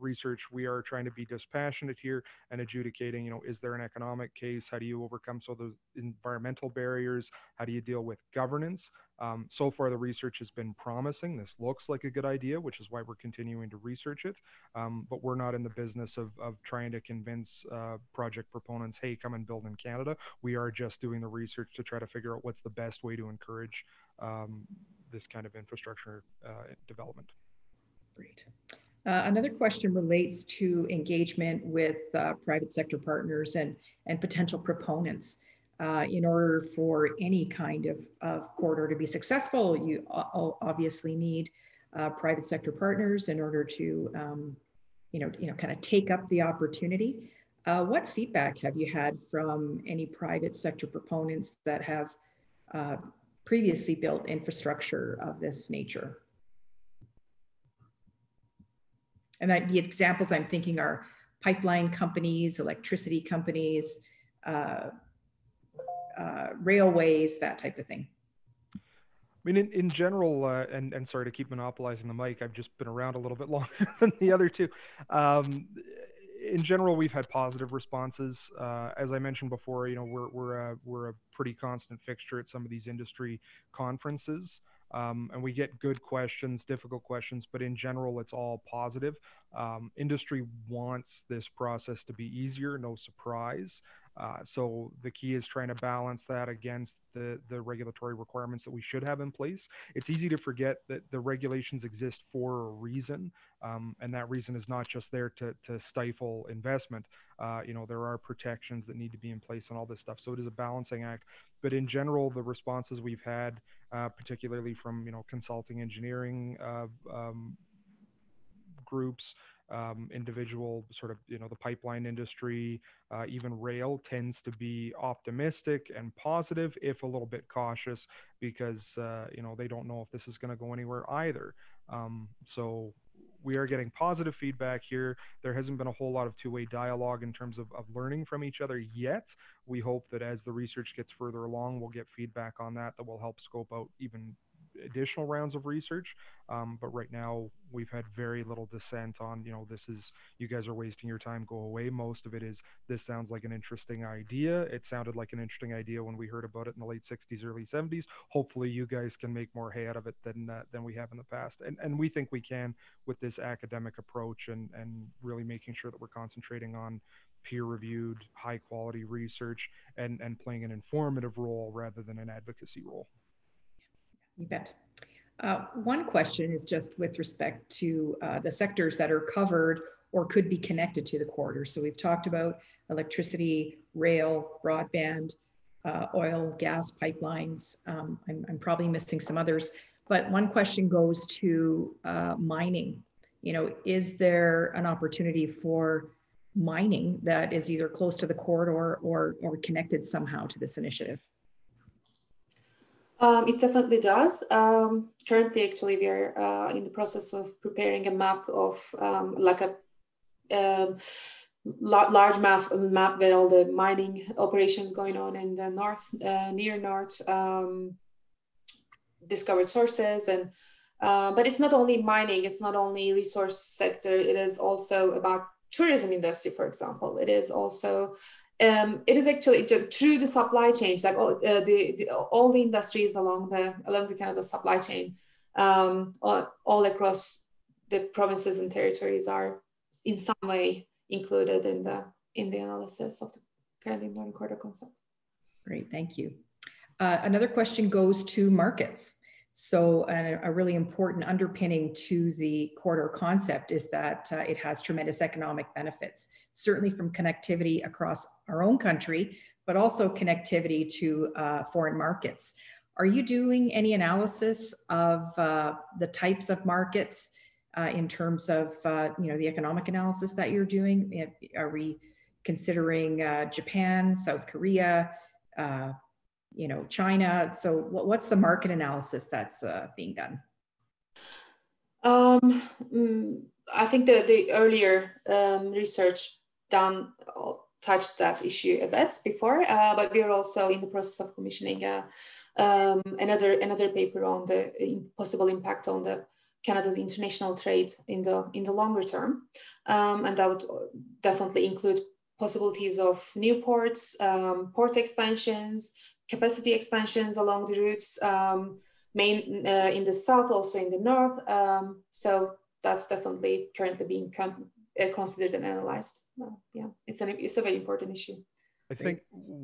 research, we are trying to be dispassionate here and adjudicating, you know, is there an economic case? How do you overcome so those environmental barriers? How do you deal with governance? Um, so far, the research has been promising. This looks like a good idea, which is why we're continuing to research it. Um, but we're not in the business of, of trying to convince uh, project proponents, hey, come and build in Canada. We are just doing the research to try to figure out what's the best way to encourage um, this kind of infrastructure uh, development. Great. Uh, another question relates to engagement with uh, private sector partners and, and potential proponents. Uh, in order for any kind of, of corridor to be successful, you obviously need uh, private sector partners in order to um, you know, you know, kind of take up the opportunity. Uh, what feedback have you had from any private sector proponents that have uh, previously built infrastructure of this nature? And I, the examples I'm thinking are pipeline companies, electricity companies, uh, uh, railways, that type of thing. I mean, in, in general, uh, and, and sorry to keep monopolizing the mic, I've just been around a little bit longer than the other two. Um, in general, we've had positive responses. Uh, as I mentioned before, you know, we're, we're, a, we're a pretty constant fixture at some of these industry conferences. Um, and we get good questions, difficult questions, but in general, it's all positive. Um, industry wants this process to be easier, no surprise. Uh, so the key is trying to balance that against the, the regulatory requirements that we should have in place. It's easy to forget that the regulations exist for a reason. Um, and that reason is not just there to, to stifle investment. Uh, you know, there are protections that need to be in place and all this stuff. So it is a balancing act. But in general, the responses we've had, uh, particularly from, you know, consulting engineering uh, um, groups, um, individual sort of, you know, the pipeline industry, uh, even rail tends to be optimistic and positive, if a little bit cautious, because, uh, you know, they don't know if this is going to go anywhere either. Um, so we are getting positive feedback here. There hasn't been a whole lot of two-way dialogue in terms of, of learning from each other yet. We hope that as the research gets further along, we'll get feedback on that that will help scope out even additional rounds of research. Um, but right now, we've had very little dissent on, you know, this is, you guys are wasting your time, go away. Most of it is, this sounds like an interesting idea. It sounded like an interesting idea when we heard about it in the late sixties, early seventies. Hopefully you guys can make more hay out of it than uh, than we have in the past. And, and we think we can with this academic approach and, and really making sure that we're concentrating on peer-reviewed, high-quality research and, and playing an informative role rather than an advocacy role. You bet. Uh, one question is just with respect to uh, the sectors that are covered or could be connected to the corridor. So we've talked about electricity, rail, broadband, uh, oil, gas pipelines. Um, I'm, I'm probably missing some others, but one question goes to uh, mining. You know, is there an opportunity for mining that is either close to the corridor or, or connected somehow to this initiative? Um, it definitely does. Um, currently, actually, we are uh, in the process of preparing a map of um, like a um, large map, map with all the mining operations going on in the north, uh, near north, um, discovered sources. And uh, but it's not only mining, it's not only resource sector, it is also about tourism industry, for example. It is also Um, it is actually through the supply chain, like all, uh, the, the, all the industries along the along the Canada supply chain, um, all, all across the provinces and territories are in some way included in the in the analysis of the Canadian Northern Corridor concept. Great, thank you. Uh, another question goes to markets. So a, a really important underpinning to the corridor concept is that uh, it has tremendous economic benefits, certainly from connectivity across our own country, but also connectivity to uh, foreign markets. Are you doing any analysis of uh, the types of markets uh, in terms of uh, you know, the economic analysis that you're doing? Are we considering uh, Japan, South Korea, uh, you know, China? So what's the market analysis that's uh, being done? Um, I think the, the earlier um, research done touched that issue a bit before, uh, but we are also in the process of commissioning uh, um, another another paper on the possible impact on the Canada's international trade in the in the longer term, um, and that would definitely include possibilities of new ports, um, port expansions, capacity expansions along the routes, um, main uh, in the south, also in the north. Um, so that's definitely currently being con uh, considered and analyzed. Uh, yeah, it's an it's a very important issue. I think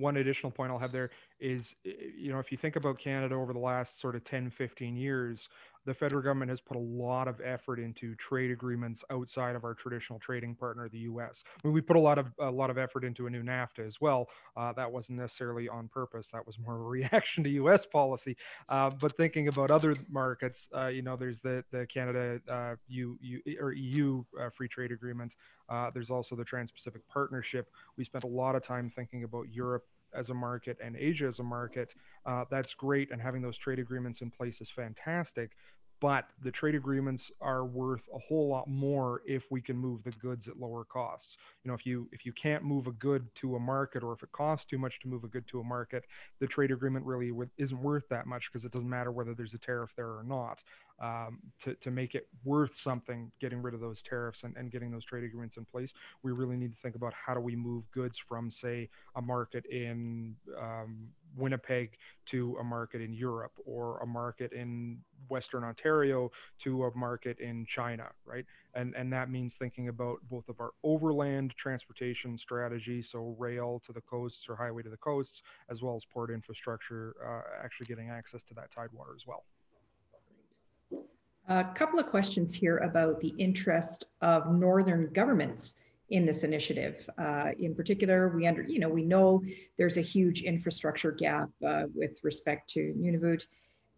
one additional point I'll have there is, you know, if you think about Canada over the last sort of ten, fifteen years, the federal government has put a lot of effort into trade agreements outside of our traditional trading partner, the U S. I mean, we put a lot of a lot of effort into a new NAFTA as well. Uh, that wasn't necessarily on purpose. That was more of a reaction to U S policy. Uh, but thinking about other markets, uh, you know, there's the the Canada uh, U, U, or E U uh, free trade agreement. Uh, there's also the Trans-Pacific Partnership. We spent a lot of time thinking about Europe as a market and Asia as a market. Uh, that's great, and having those trade agreements in place is fantastic, but the trade agreements are worth a whole lot more if we can move the goods at lower costs. You know, if you if you can't move a good to a market, or if it costs too much to move a good to a market, the trade agreement really isn't worth that much, because it doesn't matter whether there's a tariff there or not. Um, to, to make it worth something, getting rid of those tariffs and, and getting those trade agreements in place, we really need to think about how do we move goods from, say, a market in um, Winnipeg to a market in Europe, or a market in Western Ontario to a market in China, right? And, and that means thinking about both of our overland transportation strategy, so rail to the coasts or highway to the coasts, as well as port infrastructure, uh, actually getting access to that tidewater as well. A couple of questions here about the interest of northern governments in this initiative. Uh, in particular, we under you know we know there's a huge infrastructure gap uh, with respect to Nunavut,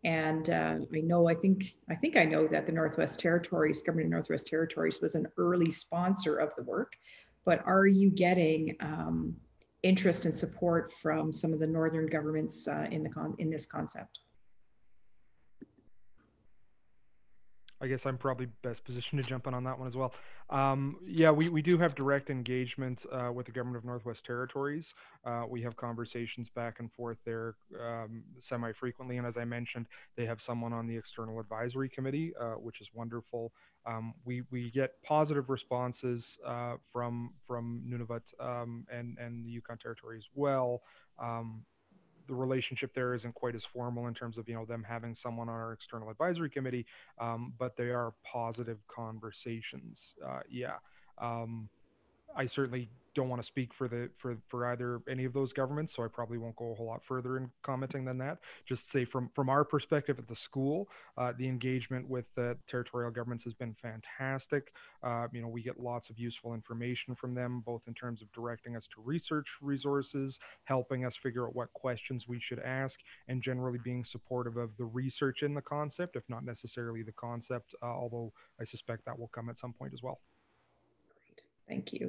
and uh, I know I think I think I know that the Northwest Territories, Government of Northwest Territories, was an early sponsor of the work. But are you getting um, interest and support from some of the northern governments uh, in the con in this concept? I guess I'm probably best positioned to jump in on that one as well. Um, yeah, we, we do have direct engagement uh, with the Government of Northwest Territories. Uh, we have conversations back and forth there um, semi-frequently. And as I mentioned, they have someone on the External Advisory Committee, uh, which is wonderful. Um, we, we get positive responses uh, from, from Nunavut um, and, and the Yukon Territory as well. Um, The relationship there isn't quite as formal in terms of, you know, them having someone on our External Advisory Committee, um, but they are positive conversations. Uh, yeah, um, I certainly don't want to speak for the for for either any of those governments, so I probably won't go a whole lot further in commenting than that. Just say from from our perspective at the school, uh, the engagement with the territorial governments has been fantastic. Uh, you know, we get lots of useful information from them, both in terms of directing us to research resources, helping us figure out what questions we should ask, and generally being supportive of the research in the concept, if not necessarily the concept, uh, although I suspect that will come at some point as well. Great, thank you.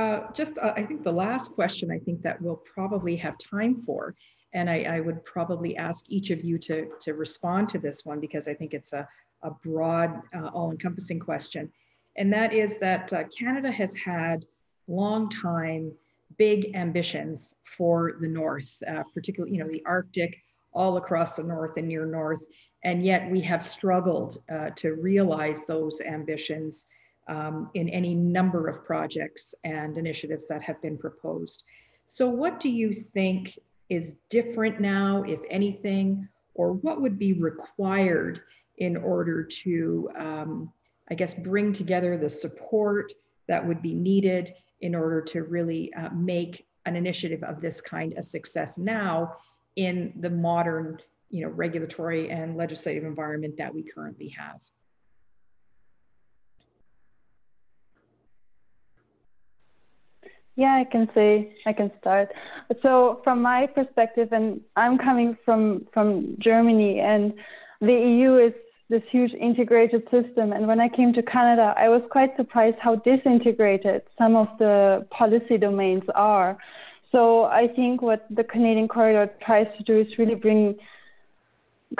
Uh, just, uh, I think the last question I think that we'll probably have time for, and I, I would probably ask each of you to, to respond to this one, because I think it's a, a broad, uh, all-encompassing question. And that is that uh, Canada has had long time, big ambitions for the North, uh, particularly, you know, the Arctic, all across the North and near North, and yet we have struggled uh, to realize those ambitions Um, in any number of projects and initiatives that have been proposed. So what do you think is different now, if anything, or what would be required in order to, um, I guess, bring together the support that would be needed in order to really uh, make an initiative of this kind a success now in the modern, you know, regulatory and legislative environment that we currently have? Yeah, I can say, I can start. So from my perspective, and I'm coming from, from Germany, and the E U is this huge integrated system. And when I came to Canada, I was quite surprised how disintegrated some of the policy domains are. So I think what the Canadian Corridor tries to do is really bring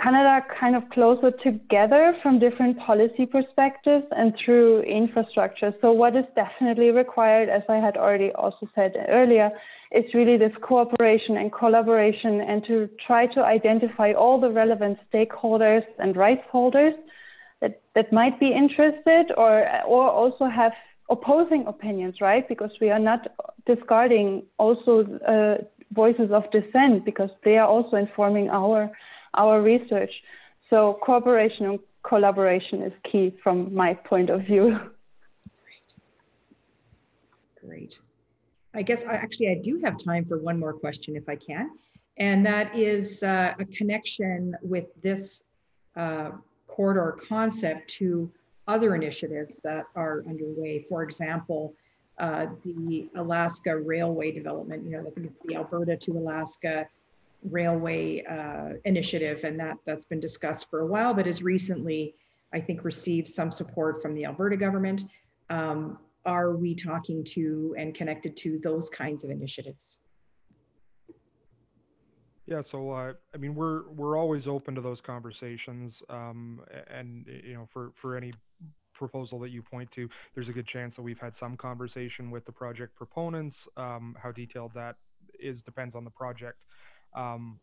Canada kind of closer together from different policy perspectives and through infrastructure. So what is definitely required, as I had already also said earlier, is really this cooperation and collaboration, and to try to identify all the relevant stakeholders and rights holders that, that might be interested or, or also have opposing opinions, right? Because we are not discarding also uh, voices of dissent, because they are also informing our our research. So cooperation and collaboration is key from my point of view. Great. Great. I guess I actually I do have time for one more question if I can, and that is uh, a connection with this uh, corridor concept to other initiatives that are underway. For example, uh, the Alaska Railway development, you know, I think it's the Alberta to Alaska Railway uh, initiative, and that, that's been discussed for a while, but has recently, I think, received some support from the Alberta government. Um, are we talking to and connected to those kinds of initiatives? Yeah, so uh, I mean, we're we're always open to those conversations, um, and you know, for for any proposal that you point to, there's a good chance that we've had some conversation with the project proponents. Um, how detailed that is depends on the project, um,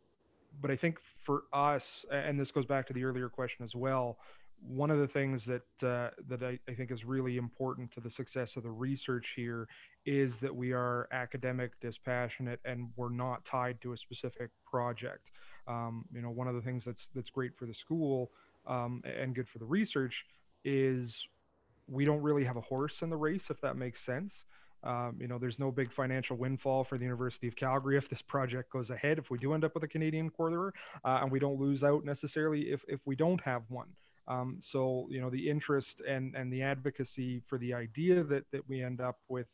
but I think for us, and this goes back to the earlier question as well, one of the things that uh, that I, I think is really important to the success of the research here is that we are academic, dispassionate, and we're not tied to a specific project. Um, you know, one of the things that's that's great for the school um, and good for the research is we don't really have a horse in the race, if that makes sense. Um, you know, there's no big financial windfall for the University of Calgary if this project goes ahead, if we do end up with a Canadian corridor, uh, and we don't lose out necessarily if, if we don't have one. Um, so, you know, the interest and, and the advocacy for the idea that, that we end up with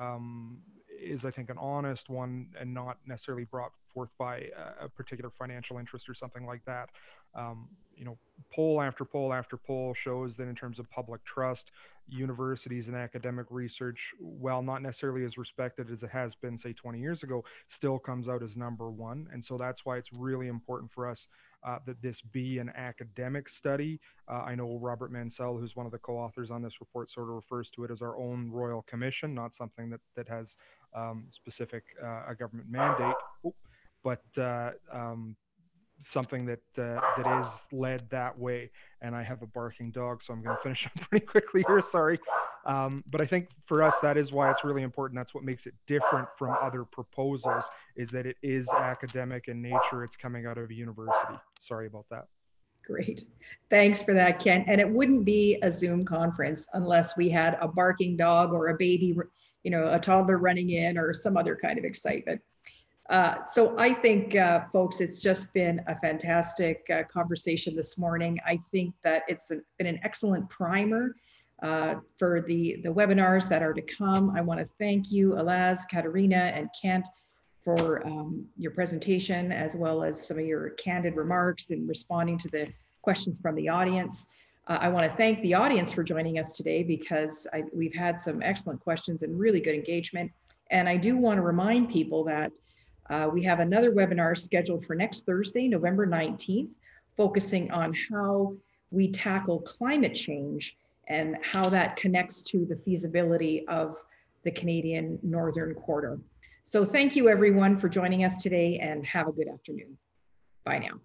um, is, I think, an honest one and not necessarily brought forth by a particular financial interest or something like that. Um, you know, poll after poll after poll shows that in terms of public trust, universities and academic research, while not necessarily as respected as it has been, say, twenty years ago, still comes out as number one. And so that's why it's really important for us uh, that this be an academic study. Uh, I know Robert Mansell, who's one of the co-authors on this report, sort of refers to it as our own Royal Commission, not something that, that has um, specific uh, a government mandate, oh, but uh, um, something that uh, that is led that way. And I have a barking dog, so I'm going to finish up pretty quickly here, sorry. Um, but I think for us, that is why it's really important. That's what makes it different from other proposals, is that it is academic in nature. It's coming out of a university. Sorry about that. Great. Thanks for that, Ken. And it wouldn't be a Zoom conference unless we had a barking dog or a baby, you know, a toddler running in or some other kind of excitement. Uh, so I think, uh, folks, it's just been a fantastic uh, conversation this morning. I think that it's a, been an excellent primer uh, for the, the webinars that are to come. I want to thank you, Alaz, Katharina, and Kent for um, your presentation, as well as some of your candid remarks in responding to the questions from the audience. Uh, I want to thank the audience for joining us today, because I, we've had some excellent questions and really good engagement. And I do want to remind people that Uh, we have another webinar scheduled for next Thursday, November nineteenth, focusing on how we tackle climate change and how that connects to the feasibility of the Canadian Northern Corridor. So thank you everyone for joining us today, and have a good afternoon. Bye now.